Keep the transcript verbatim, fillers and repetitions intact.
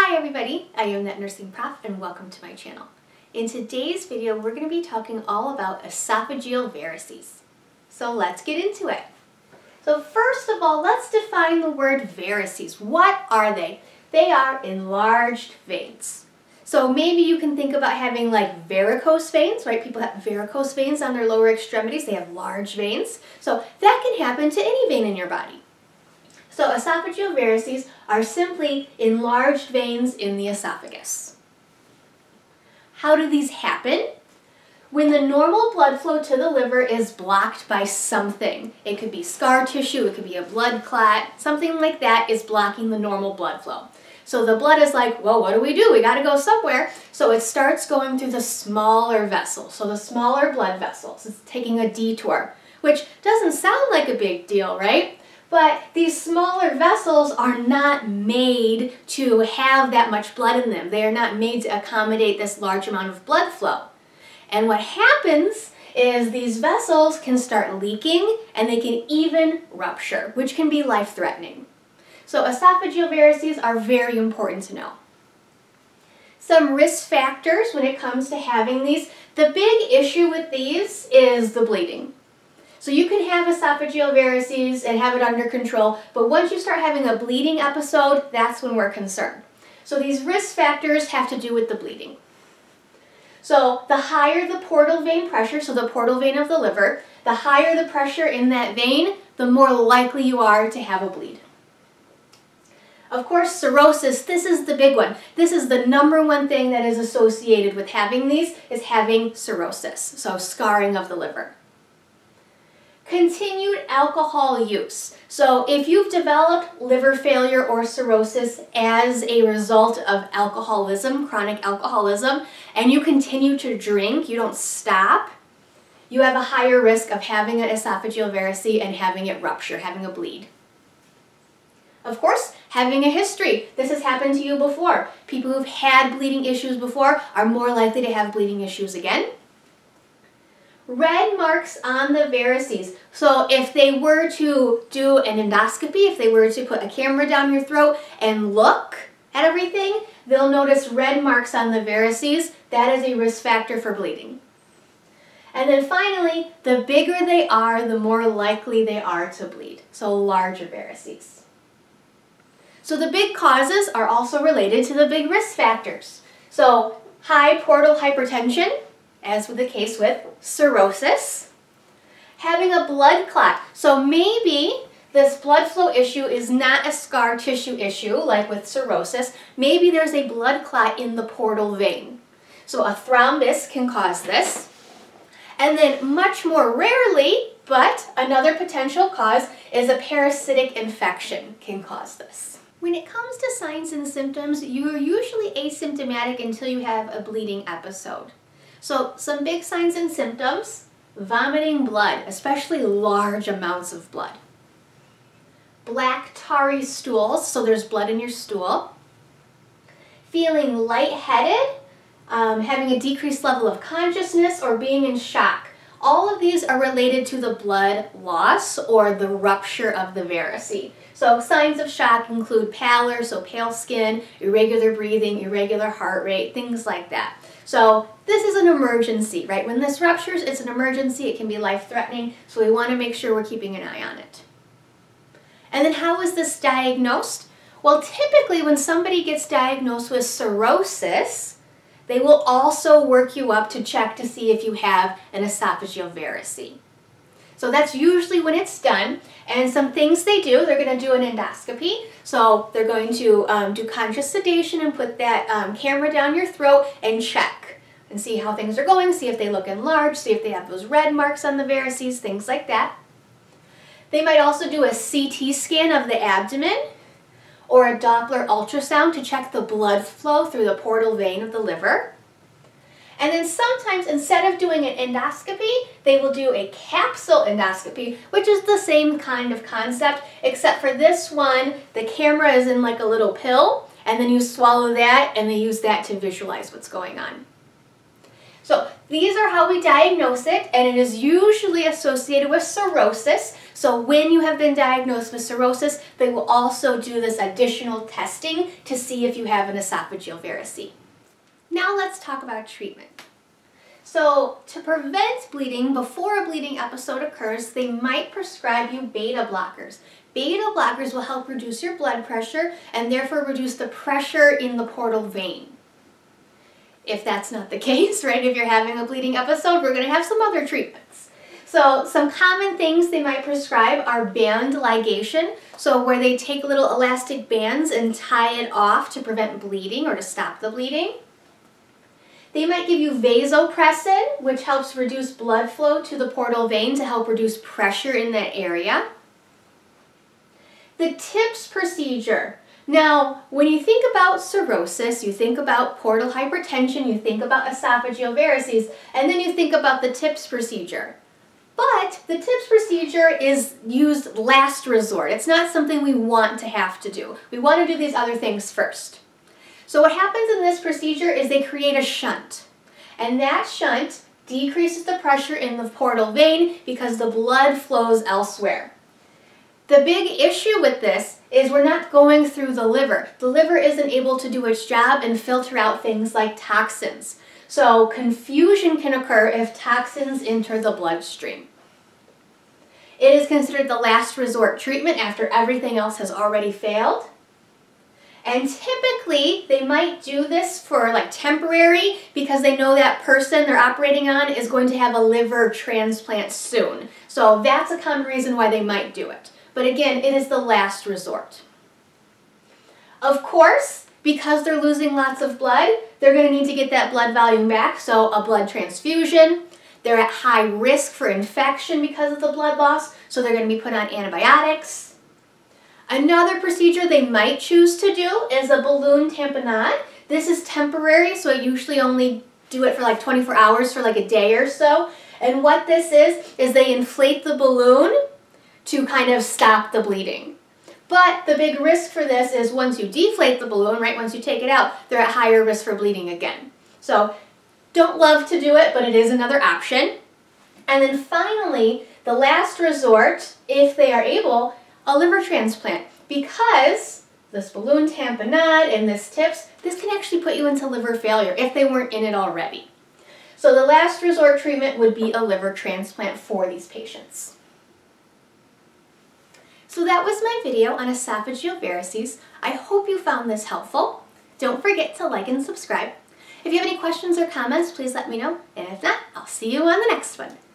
Hi everybody, I am That Nursing Prof and welcome to my channel. In today's video we're going to be talking all about esophageal varices. So let's get into it. So first of all, let's define the word varices. What are they? They are enlarged veins. So maybe you can think about having like varicose veins, right? People have varicose veins on their lower extremities, they have large veins. So that can happen to any vein in your body. So esophageal varices are simply enlarged veins in the esophagus. How do these happen? When the normal blood flow to the liver is blocked by something, it could be scar tissue, it could be a blood clot, something like that is blocking the normal blood flow. So the blood is like, well, what do we do? We gotta go somewhere. So it starts going through the smaller vessels, so the smaller blood vessels. It's taking a detour, which doesn't sound like a big deal, right? But these smaller vessels are not made to have that much blood in them. They are not made to accommodate this large amount of blood flow. And what happens is these vessels can start leaking and they can even rupture, which can be life-threatening. So esophageal varices are very important to know. Some risk factors when it comes to having these. The big issue with these is the bleeding. So you can have esophageal varices and have it under control, but once you start having a bleeding episode, that's when we're concerned. So these risk factors have to do with the bleeding. So the higher the portal vein pressure, so the portal vein of the liver, the higher the pressure in that vein, the more likely you are to have a bleed. Of course, cirrhosis, this is the big one. This is the number one thing that is associated with having these, is having cirrhosis, so scarring of the liver. Continued alcohol use. So if you've developed liver failure or cirrhosis as a result of alcoholism, chronic alcoholism, and you continue to drink, you don't stop, you have a higher risk of having an esophageal varice and having it rupture, having a bleed. Of course, having a history. This has happened to you before. People who've had bleeding issues before are more likely to have bleeding issues again. Red marks on the varices. So if they were to do an endoscopy, if they were to put a camera down your throat and look at everything, they'll notice red marks on the varices. That is a risk factor for bleeding. And then finally, the bigger they are, the more likely they are to bleed. So larger varices. So the big causes are also related to the big risk factors. So high portal hypertension, as with the case with cirrhosis, having a blood clot. So maybe this blood flow issue is not a scar tissue issue like with cirrhosis. Maybe there's a blood clot in the portal vein. So a thrombus can cause this. And then much more rarely, but another potential cause is a parasitic infection can cause this. When it comes to signs and symptoms, you're usually asymptomatic until you have a bleeding episode. So some big signs and symptoms, vomiting blood, especially large amounts of blood. Black tarry stools, so there's blood in your stool. Feeling lightheaded, um, having a decreased level of consciousness, or being in shock. All of these are related to the blood loss or the rupture of the varice. So signs of shock include pallor, so pale skin, irregular breathing, irregular heart rate, things like that. So this is an emergency, right? When this ruptures, it's an emergency. It can be life-threatening, so we want to make sure we're keeping an eye on it. And then how is this diagnosed? Well, typically when somebody gets diagnosed with cirrhosis, they will also work you up to check to see if you have an esophageal varice. So that's usually when it's done. And some things they do, they're going to do an endoscopy. So they're going to um, do conscious sedation and put that um, camera down your throat and check and see how things are going, see if they look enlarged, see if they have those red marks on the varices, things like that. They might also do a C T scan of the abdomen or a Doppler ultrasound to check the blood flow through the portal vein of the liver. And then sometimes, instead of doing an endoscopy, they will do a capsule endoscopy, which is the same kind of concept, except for this one, the camera is in like a little pill, and then you swallow that, and they use that to visualize what's going on. So these are how we diagnose it, and it is usually associated with cirrhosis. So when you have been diagnosed with cirrhosis, they will also do this additional testing to see if you have an esophageal varicellae. Now let's talk about treatment. So to prevent bleeding before a bleeding episode occurs, they might prescribe you beta blockers. Beta blockers will help reduce your blood pressure and therefore reduce the pressure in the portal vein. If that's not the case, right, if you're having a bleeding episode, we're going to have some other treatments. So some common things they might prescribe are band ligation, so where they take little elastic bands and tie it off to prevent bleeding or to stop the bleeding. They might give you vasopressin, which helps reduce blood flow to the portal vein to help reduce pressure in that area. The TIPS procedure. Now, when you think about cirrhosis, you think about portal hypertension, you think about esophageal varices, and then you think about the TIPS procedure. But the TIPS procedure is used last resort. It's not something we want to have to do. We want to do these other things first. So what happens in this procedure is they create a shunt, and that shunt decreases the pressure in the portal vein because the blood flows elsewhere. The big issue with this is we're not going through the liver. The liver isn't able to do its job and filter out things like toxins. So confusion can occur if toxins enter the bloodstream. It is considered the last resort treatment after everything else has already failed. And typically, they might do this for like temporary because they know that person they're operating on is going to have a liver transplant soon. So that's a common reason why they might do it. But again, it is the last resort. Of course, because they're losing lots of blood, they're going to need to get that blood volume back, so a blood transfusion. They're at high risk for infection because of the blood loss, so they're going to be put on antibiotics. Another procedure they might choose to do is a balloon tamponade. This is temporary, so I usually only do it for like twenty-four hours, for like a day or so. And what this is, is they inflate the balloon to kind of stop the bleeding. But the big risk for this is once you deflate the balloon, right, once you take it out, they're at higher risk for bleeding again. So don't love to do it, but it is another option. And then finally, the last resort, if they are able, a liver transplant, because this balloon tamponade and this TIPS, this can actually put you into liver failure if they weren't in it already. So the last resort treatment would be a liver transplant for these patients. So that was my video on esophageal varices. I hope you found this helpful. Don't forget to like and subscribe. If you have any questions or comments, please let me know, and if not, I'll see you on the next one.